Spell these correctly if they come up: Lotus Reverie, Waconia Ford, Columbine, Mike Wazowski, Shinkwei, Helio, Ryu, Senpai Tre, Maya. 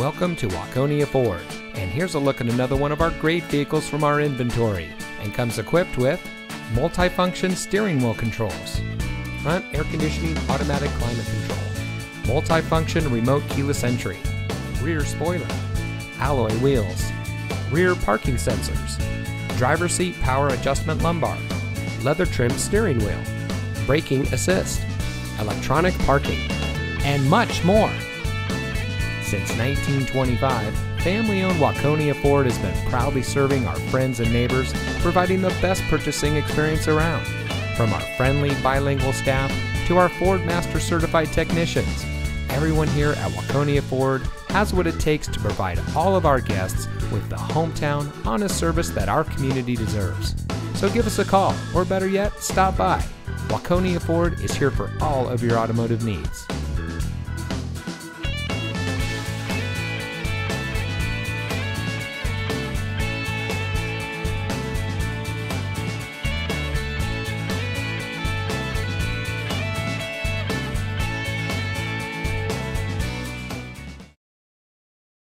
Welcome to Waconia Ford, and here's a look at another one of our great vehicles from our inventory, and comes equipped with multifunction steering wheel controls, front air conditioning automatic climate control, multifunction remote keyless entry, rear spoiler, alloy wheels, rear parking sensors, driver seat power adjustment lumbar, leather trimmed steering wheel, braking assist, electronic parking, and much more. Since 1925, family-owned Waconia Ford has been proudly serving our friends and neighbors, providing the best purchasing experience around. From our friendly bilingual staff to our Ford Master Certified technicians, everyone here at Waconia Ford has what it takes to provide all of our guests with the hometown, honest service that our community deserves. So give us a call, or better yet, stop by. Waconia Ford is here for all of your automotive needs.